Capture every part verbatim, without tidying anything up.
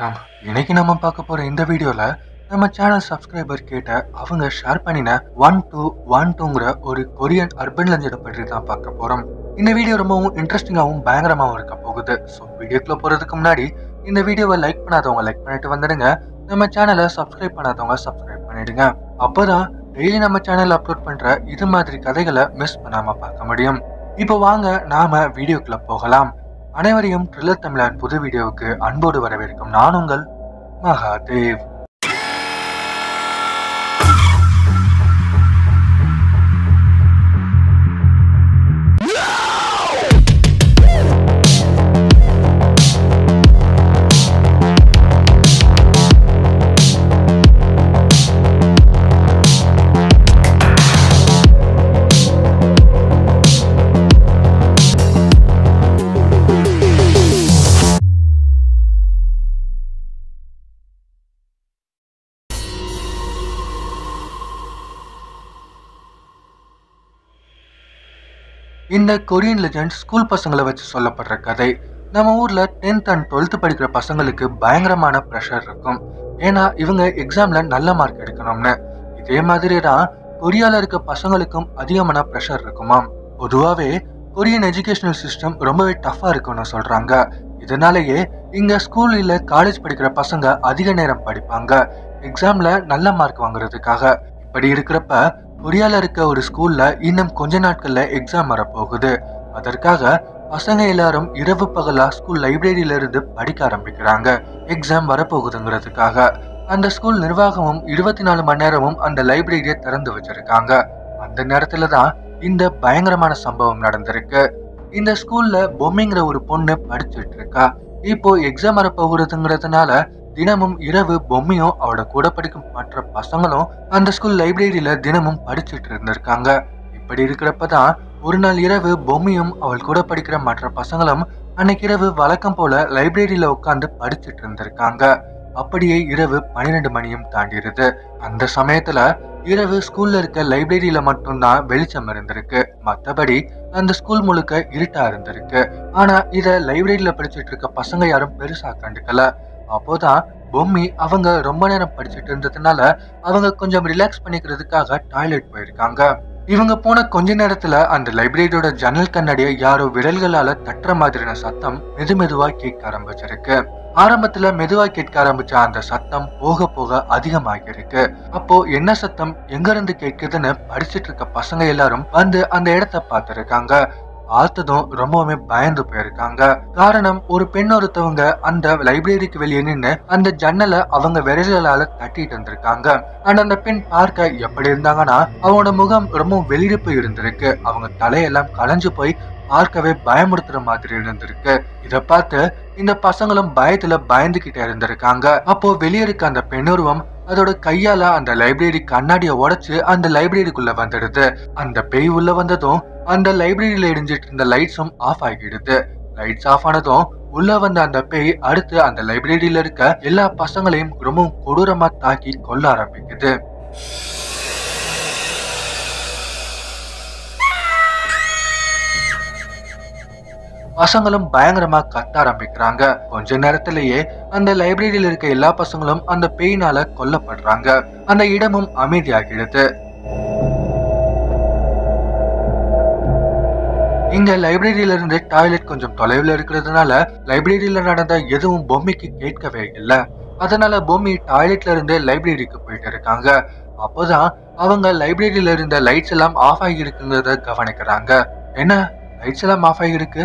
வணக்கம். இன்னைக்கு நம்ம பார்க்க போற இந்த வீடியோல நம்ம சேனல் சப்ஸ்கிரைபர் கேட்ட அவங்க ஷேர் பண்ணின ஒன் டூ ஒன் டூங்கிற ஒரு கொரியன் அர்பன் லெஜெண்ட் பற்றி தான் பார்க்க போறோம். இந்த வீடியோ ரொம்பவும் இன்ட்ரெஸ்டிங்காகவும் பயங்கரமாகவும் இருக்க போகுது. ஸோ வீடியோக்குள்ள போறதுக்கு முன்னாடி இந்த வீடியோவை லைக் பண்ணாதவங்க லைக் பண்ணிட்டு வந்துடுங்க. நம்ம சேனலை சப்ஸ்கிரைப் பண்ணாதவங்க சப்ஸ்கிரைப் பண்ணிடுங்க. அப்போதான் டெய்லி நம்ம சேனல் அப்லோட் பண்ற இது மாதிரி கதைகளை மிஸ் பண்ணாம பார்க்க முடியும். இப்போ வாங்க நாம வீடியோக்குள்ள போகலாம். அனைவரையும் த்ரில்லர் தமிழன் புது வீடியோவுக்கு அன்போடு வரவேற்கும். நான் உங்கள் மகாதேவ். இந்த கொரியன் லெஜண்ட் ஸ்கூல் பசங்களை வச்சு சொல்லப்படுற கதை. நம்ம ஊரில் டென்த் அண்ட் டுவெல்த்து படிக்கிற பசங்களுக்கு பயங்கரமான ப்ரெஷர் இருக்கும். ஏன்னா இவங்க எக்ஸாமில் நல்ல மார்க் எடுக்கணும்னு. இதே மாதிரி தான் கொரியாவில் இருக்க பசங்களுக்கும் அதிகமான ப்ரெஷர் இருக்குமாம். பொதுவாகவே கொரியன் எஜுகேஷனல் சிஸ்டம் ரொம்பவே டஃப்பாக இருக்கும்னு சொல்கிறாங்க. இதனாலேயே இங்கே ஸ்கூல் இல்லை காலேஜ் படிக்கிற பசங்க அதிக நேரம் படிப்பாங்க எக்ஸாமில் நல்ல மார்க் வாங்குறதுக்காக. இப்படி இருக்கிறப்ப கொரியாவில் இருக்க ஒரு ஸ்கூல்ல இன்னும் கொஞ்ச நாட்கள்ல எக்ஸாம் வரப்போகுது. அதற்காக பசங்க எல்லாரும் இரவு பகலா ஸ்கூல் லைப்ரரியில இருந்து படிக்க ஆரம்பிக்கிறாங்க எக்ஸாம் வரப்போகுதுங்கிறதுக்காக. அந்த ஸ்கூல் நிர்வாகமும் இருபத்தி நாலு மணி நேரமும் அந்த லைப்ரரியை திறந்து வச்சிருக்காங்க. அந்த நேரத்துல தான் இந்த பயங்கரமான சம்பவம் நடந்திருக்கு. இந்த ஸ்கூல்ல பொம்மைங்கிற ஒரு பொண்ணு படிச்சுட்டு இருக்கா. இப்போ எக்ஸாம் வரப்போகுறதுங்கிறதுனால தினமும் இரவு பொம்மையும் அவட கூட படிக்கும் மற்ற பசங்களும் அந்த ஸ்கூல் லைப்ரரியில தினமும் படிச்சுட்டு இருந்திருக்காங்க. இப்படி இருக்கிறப்பதான் ஒரு நாள் இரவு பொம்மையும் அவள் கூட படிக்கிற மற்ற பசங்களும் அன்னைக்கு இரவு வழக்கம் போல லைப்ரரியில உட்காந்து படிச்சுட்டு இருந்திருக்காங்க. அப்படியே இரவு பன்னிரெண்டு மணியும் தாண்டிடுது. அந்த சமயத்துல இரவு ஸ்கூல்ல இருக்க லைப்ரரியில மட்டும்தான் வெளிச்சம் இருந்திருக்கு. மற்றபடி அந்த ஸ்கூல் முழுக்க இருட்டா இருந்திருக்கு. ஆனா இதை லைப்ரரியில படிச்சுட்டு இருக்க பசங்க யாரும் பெருசா கண்டுக்கல. அப்போதான் பொம்மி அவங்க ரொம்ப நேரம் படிச்சுட்டு இருந்ததுனால அவங்க கொஞ்சம் ரிலாக்ஸ் பண்ணிக்கிறதுக்காக டாய்லெட் போயிருக்காங்க. இவங்க போன கொஞ்ச நேரத்துல அந்த லைப்ரரியோட ஜன்னல் கண்ணாடியை யாரோ விரல்களால தட்டுற மாதிரியான சத்தம் மெது மெதுவா கேட்க ஆரம்பிச்சிருக்கு. ஆரம்பத்துல மெதுவா கேட்க ஆரம்பிச்ச அந்த சத்தம் போக போக அதிகமாகிருக்கு. அப்போ என்ன சத்தம் எங்க இருந்து கேட்குதுன்னு படிச்சுட்டு இருக்க பசங்க எல்லாரும் வந்து அந்த இடத்த பார்த்திருக்காங்க. பார்த்ததும் ரொம்பவுமே பயந்து போயிருக்காங்க. காரணம், ஒரு பெண் ஒருத்தவங்க அந்த லைப்ரரிக்கு வெளியே நின்று அந்த ஜன்னலை அவங்க விரல்களால தட்டிட்டு இருந்திருக்காங்க. ஆனா அந்த பெண் பார்க்க எப்படி இருந்தாங்கன்னா அவங்களோட முகம் ரொம்ப வெளியிட்டு இருந்திருக்கு. அவங்க தலையெல்லாம் களைஞ்சு போய் பார்க்கவே பயமுறுத்துற மாதிரி இருந்திருக்கு. இத பார்த்து இந்த பசங்களும் பயத்துல பயந்துகிட்டே இருந்திருக்காங்க. அப்போ வெளியே இருக்க அந்த பெண்ணுருவம் அதோட கையால அந்த லைப்ரரி கண்ணாடியை உடைச்சு அந்த லைப்ரரிக்குள்ள வந்துடுது. அந்த பேய் உள்ள வந்ததும் அந்த லைப்ரரியில எரிஞ்சிட்டு இருந்த லைட்ஸும் ஆஃப் ஆகிடுது. லைட்ஸ் ஆஃப் ஆனதும் உள்ள வந்த அந்த பேய் அடுத்து அந்த லைப்ரரியில இருக்க எல்லா பசங்களையும் ரொம்பவும் கொடூரமா தாக்கி கொல்ல ஆரம்பிக்குது. பசங்களும் பயங்கரமா கத்த ஆரம்பிக்கிறாங்க. கொஞ்ச நேரத்திலேயே அந்த லைப்ரரியில இருக்க எல்லா பசங்களும் அந்த பேயினால கொல்லப்படுறாங்க. அந்த இடமும் அமைதியாகிடுது. இங்க லைப்ரரியில இருந்து டாய்லெட் கொஞ்சம் தொலைவில் இருக்கிறதுனால லைப்ரரியில நடந்த எதுவும் பொம்மைக்கு கேட்கவே இல்லை. அதனால பொம்மி டாய்லெட்ல இருந்து லைப்ரரிக்கு போயிட்டு இருக்காங்க. அப்போதான் அவங்க லைப்ரரியில இருந்த லைட்ஸ் எல்லாம் ஆஃப் ஆகி இருக்குங்கிறத கவனிக்கிறாங்க. என்ன, லைட்ஸ் எல்லாம் ஆஃப் ஆகி இருக்கு?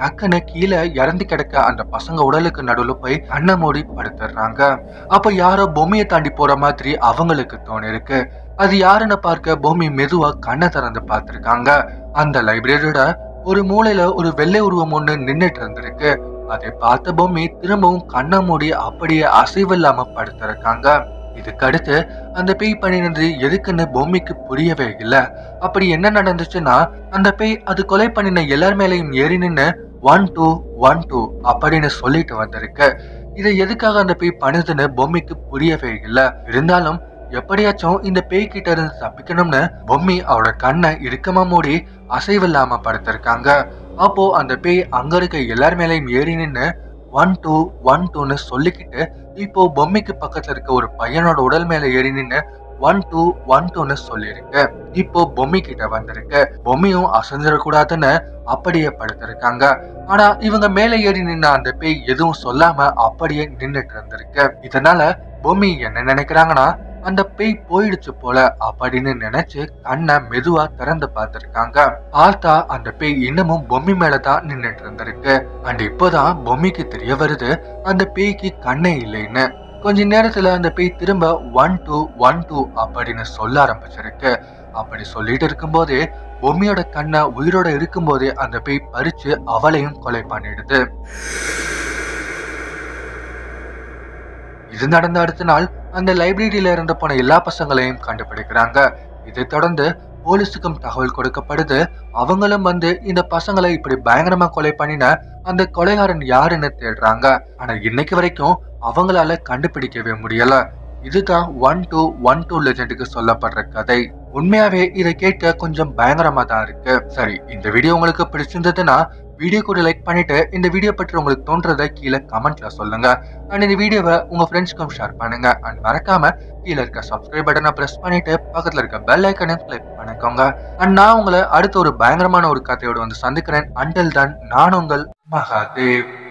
டக்குன்னு கீழே இறந்து கிடக்க அந்த பசங்க உடலுக்கு நடுவில் போய் கண்ணை மூடி படுத்துடுறாங்க. அப்போ யாரோ பொம்மையை தாண்டி போற மாதிரி அவங்களுக்கு தோணிருக்கு. அது யாருன்னு பார்க்க பொம்மி மெதுவா கண்ணை திறந்து பார்த்திருக்காங்க. அந்த லைப்ரரியோட ஒரு மூலையில ஒரு வெள்ளை உருவம் ஒண்ணு நின்றுட்டு இருந்திருக்கு. அதை பார்த்த பொம்மி திரும்பவும் கண்ணை மூடி அப்படியே அசைவில்லாம படுத்திருக்காங்க. இதுக்கடுத்து அந்த பேய் பண்ணினது எதுக்குன்னு பொம்மைக்கு புரியவே இல்லை. அப்படி என்ன நடந்துச்சுன்னா, அந்த பேய் அது கொலை பண்ணின எல்லார் மேலையும் ஏறி நின்று ஒன் டூ ஒன் டூ அப்படின்னு சொல்லிட்டு வந்திருக்கு. இதை எதுக்காக அந்த பேய் பண்ணுதுன்னு பொம்மைக்கு புரியவே இல்லை. இருந்தாலும் எப்படியாச்சும் இந்த பேய் கிட்ட இருந்து தப்பிக்கணும்னு பொம்மி அவரோட கண்ணை இறுக்கமா மூடி அசைவில்லாம படுத்திருக்காங்க. அப்போ அந்த பேய் அங்க இருக்க எல்லார் மேலையும் ஏறி நின்று ஒன் டூ ஒன் டூன்னு சொல்லிக்கிட்டு இப்போ பொம்மைக்கு பக்கத்துல இருக்க ஒரு பையனோட உடல் மேல ஏறி நின்று ஒன் டூ ஒன் டூன்னு சொல்லிருக்கு. இப்போ பொம்மி கிட்ட வந்திருக்கு. பொம்மியும் அசைஞ்சிடக்கூடாதுன்னு அப்படியே படுத்திருக்காங்க. ஆனா இவங்க மேல ஏறி நின்று அந்த பேய் எதுவும் சொல்லாம அப்படியே நின்றுட்டு இருந்திருக்கு. இதனால பொம்மி என்ன நினைக்கிறாங்கன்னா, அந்த பேய் போயிடுச்சு போல அப்படின்னு நினைச்சு கண்ணை மெதுவா திறந்து பார்த்திருக்காங்க. பார்த்தா அந்த பேய் இன்னமும் பொம்மி மேலதான் நின்னுட்டு இருந்திருக்கு. அண்ட் இப்போதான் பொம்மிக்கு தெரிய வருது அந்த பேய்க்கு கண்ணே இல்லைன்னு. கொஞ்ச நேரத்துல அந்த பேய் திரும்ப ஒன் டூ ஒன் டூ அப்படின்னு சொல்ல ஆரம்பிச்சிருக்கு. அப்படி சொல்லிட்டு இருக்கும் போதே பொம்மியோட கண்ணை உயிரோட இருக்கும் போதே அந்த பேய் பறிச்சு அவளையும் கொலை பண்ணிடுது. இது நடந்த அடுத்த நாள் அந்த லைப்ரரியில இருந்த போன எல்லா பசங்களையும் கண்டுபிடிக்கிறாங்க. இதை தொடர்ந்து போலீஸுக்கும் தகவல் கொடுக்கப்படுது. அவங்களும் வந்து இந்த பசங்களை இப்படி பயங்கரமா கொலை பண்ணின அந்த கொலைகாரன் யாருன்னு தேடுறாங்க. ஆனா இன்னைக்கு வரைக்கும் அவங்களால கண்டுபிடிக்கவே முடியல. இதுதான் ஒன் டூ ஒன் டூ லெஜெண்டுக்கு சொல்லப்படுற கதை. உண்மையாவே இதை கேட்க கொஞ்சம் பயங்கரமா தான் இருக்கு. சரி, இந்த வீடியோ உங்களுக்கு பிடிச்சிருந்ததுன்னா வீடியோ கூட லைக் பண்ணிட்டு இந்த வீடியோ பற்றி உங்களுக்கு தோன்றதை கீழே கமெண்ட்ல சொல்லுங்க. அண்ட் இந்த வீடியோவை உங்க ஃப்ரெண்ட்ஸ்க்கும் ஷேர் பண்ணுங்க. அண்ட் மறக்காம கீழே இருக்க சப்ஸ்கிரைப் பட்டனை பிரஸ் பண்ணிட்டு பக்கத்துல இருக்க பெல் ஐக்கனையும் கிளிக் பண்ணிக்கோங்க. அண்ட் நான் உங்களை அடுத்த ஒரு பயங்கரமான ஒரு கதையோடு வந்து சந்திக்கிறேன். அண்டில் தென், நான் உங்கள் மகாதேவ்.